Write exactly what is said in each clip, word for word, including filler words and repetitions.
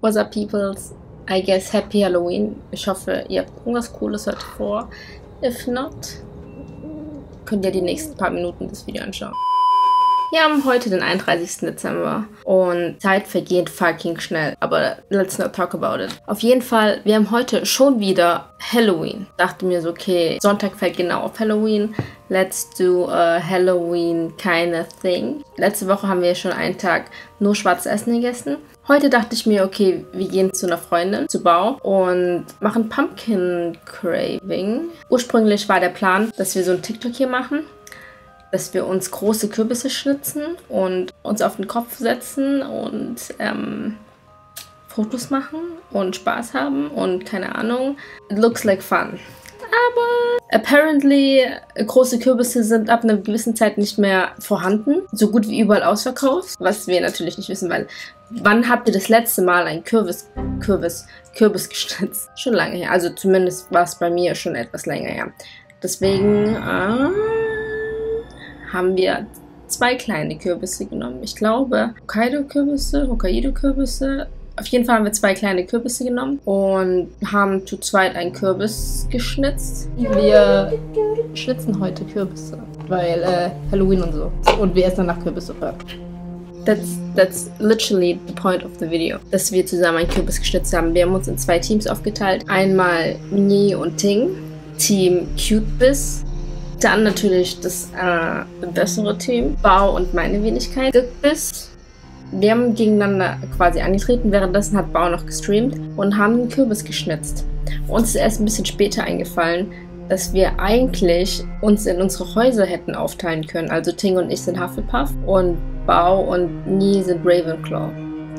What's up, peoples? I guess happy Halloween. Ich hoffe, ihr habt irgendwas Cooles heute vor. If not, könnt ihr die nächsten paar Minuten das Video anschauen. Wir haben heute den einunddreißigsten Dezember und Zeit vergeht fucking schnell, aber let's not talk about it. Auf jeden Fall, wir haben heute schon wieder Halloween. Dachte mir so, okay, Sonntag fällt genau auf Halloween, let's do a Halloween kind of thing. Letzte Woche haben wir schon einen Tag nur schwarzes Essen gegessen. Heute dachte ich mir, okay, wir gehen zu einer Freundin, zu Bao, und machen Pumpkin Craving. Ursprünglich war der Plan, dass wir so ein TikTok hier machen, dass wir uns große Kürbisse schnitzen und uns auf den Kopf setzen und ähm, Fotos machen und Spaß haben und keine Ahnung. It looks like fun. Aber apparently große Kürbisse sind ab einer gewissen Zeit nicht mehr vorhanden. So gut wie überall ausverkauft. Was wir natürlich nicht wissen, weil wann habt ihr das letzte Mal einen Kürbis, Kürbis, Kürbis geschnitzt? Schon lange her. Also zumindest war es bei mir schon etwas länger her. Deswegen, ah... haben wir zwei kleine Kürbisse genommen. Ich glaube, Hokkaido-Kürbisse, Hokkaido-Kürbisse. Auf jeden Fall haben wir zwei kleine Kürbisse genommen und haben zu zweit einen Kürbis geschnitzt. Wir schnitzen heute Kürbisse, weil äh, Halloween und so. Und wir essen danach Kürbissuppe. That's, that's literally the point of the video, dass wir zusammen einen Kürbis geschnitzt haben. Wir haben uns in zwei Teams aufgeteilt. Einmal Nhi und Ting, Team Cutebis. Dann natürlich das äh, bessere Team, Bao und meine Wenigkeit, Cutebis. Wir haben gegeneinander quasi angetreten, währenddessen hat Bao noch gestreamt und haben einen Kürbis geschnitzt. Uns ist erst ein bisschen später eingefallen, dass wir eigentlich uns in unsere Häuser hätten aufteilen können. Also Ting und ich sind Hufflepuff und Bao und Nhi sind Ravenclaw.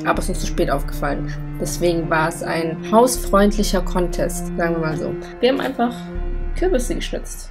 Aber es ist uns zu spät aufgefallen. Deswegen war es ein hausfreundlicher Contest, sagen wir mal so. Wir haben einfach Kürbisse geschnitzt.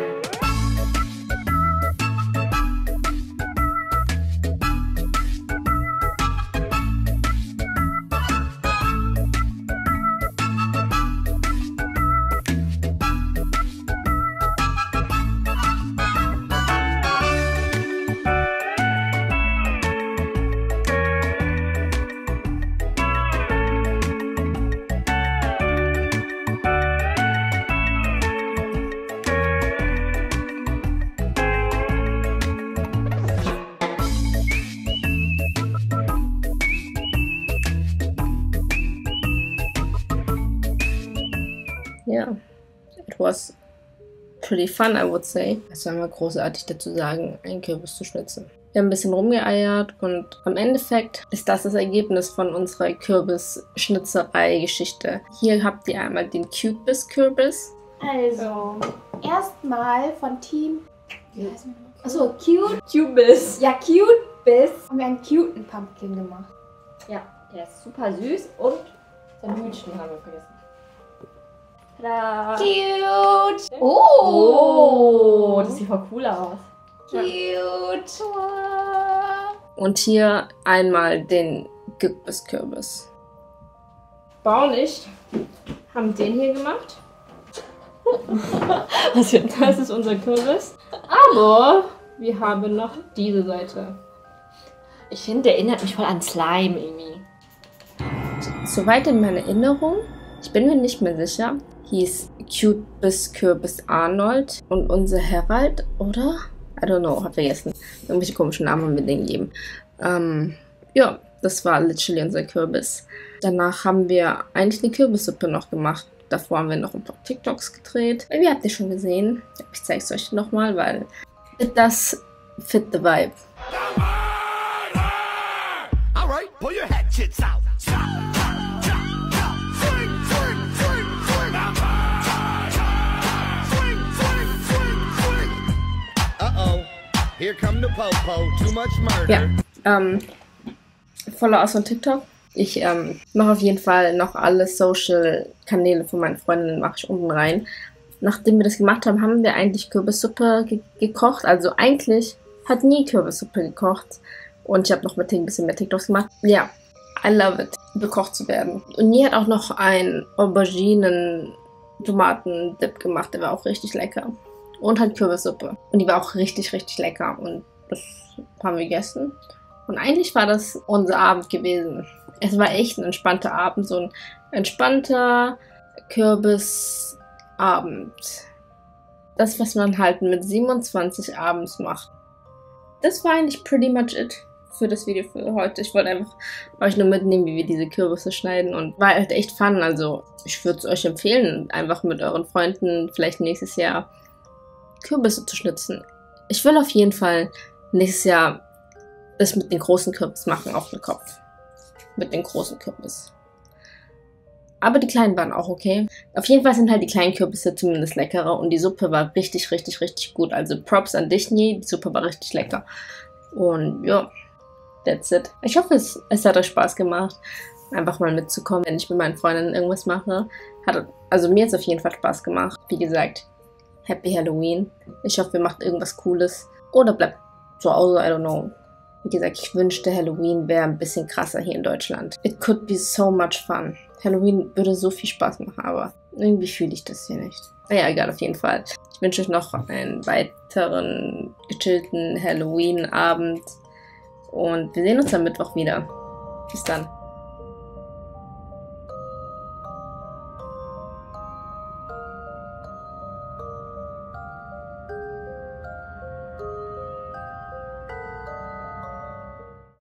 Yeah, it was pretty fun, I would say. Es war mal großartig dazu sagen, einen Kürbis zu schnitzen. Wir haben ein bisschen rumgeeiert und am Endeffekt ist das das Ergebnis von unserer Kürbis-Schnitzerei-Geschichte. Hier habt ihr einmal den Cutebis-Kürbis. Also, erstmal von Team... Achso, Cute... Cutebis. Ja, Cutebis. Haben wir einen cuten Pumpkin gemacht. Ja, der ist super süß und sein Hühnchen haben wir vergessen. Cute! Oh. Oh, das sieht voll cool aus. Cute! Und hier einmal den Gipskürbis. Bau nicht. Haben den hier gemacht. Also das ist unser Kürbis. Aber wir haben noch diese Seite. Ich finde, der erinnert mich voll an Slime irgendwie. Soweit in meiner Erinnerung. Ich bin mir nicht mehr sicher. Hieß Cutebis-Kürbis Arnold und unser Herald, oder? I don't know, hab vergessen. Irgendwelche komischen Namen haben wir denen gegeben. Ähm, ja, das war literally unser Kürbis. Danach haben wir eigentlich eine Kürbissuppe noch gemacht. Davor haben wir noch ein paar TikToks gedreht. Ihr habt die schon gesehen. Ich zeige es euch nochmal, weil das fit the vibe. Alright, pull your hatchets out. Here come the Popo, too much murder. Ja, ähm, Follow aus von TikTok. Ich ähm, mache auf jeden Fall noch alle Social-Kanäle von meinen Freundinnen, mache ich unten rein. Nachdem wir das gemacht haben, haben wir eigentlich Kürbissuppe ge gekocht. Also eigentlich hat Nhi Kürbissuppe gekocht. Und ich habe noch mit Ting ein bisschen mehr TikToks gemacht. Ja, I love it, gekocht zu werden. Und Nhi hat auch noch einen Auberginen-Tomaten-Dip gemacht. Der war auch richtig lecker. Und halt Kürbissuppe. Und die war auch richtig, richtig lecker. Und das haben wir gegessen. Und eigentlich war das unser Abend gewesen. es war echt ein entspannter Abend, so ein entspannter Kürbisabend. Das, was man halt mit siebenundzwanzig abends macht. Das war eigentlich pretty much it für das Video für heute. Ich wollte einfach euch nur mitnehmen, wie wir diese Kürbisse schneiden, und war halt echt fun. Also ich würde es euch empfehlen, einfach mit euren Freunden vielleicht nächstes Jahr Kürbisse zu schnitzen. Ich will auf jeden Fall nächstes Jahr das mit den großen Kürbis machen, auf den Kopf. Mit den großen Kürbis. Aber die kleinen waren auch okay. Auf jeden Fall sind halt die kleinen Kürbisse zumindest leckerer und die Suppe war richtig, richtig, richtig gut. Also Props an dich, Nhi. Die Suppe war richtig lecker. Und ja, that's it. Ich hoffe, es, es hat euch Spaß gemacht, einfach mal mitzukommen, wenn ich mit meinen Freundinnen irgendwas mache. Hat, also mir hat es auf jeden Fall Spaß gemacht. Wie gesagt, Happy Halloween. Ich hoffe, ihr macht irgendwas Cooles. Oder bleibt zu Hause, I don't know. Wie gesagt, ich wünschte, Halloween wäre ein bisschen krasser hier in Deutschland. It could be so much fun. Halloween würde so viel Spaß machen, aber irgendwie fühle ich das hier nicht. Naja, egal, auf jeden Fall. Ich wünsche euch noch einen weiteren gechillten Halloween-Abend und wir sehen uns am Mittwoch wieder. Bis dann.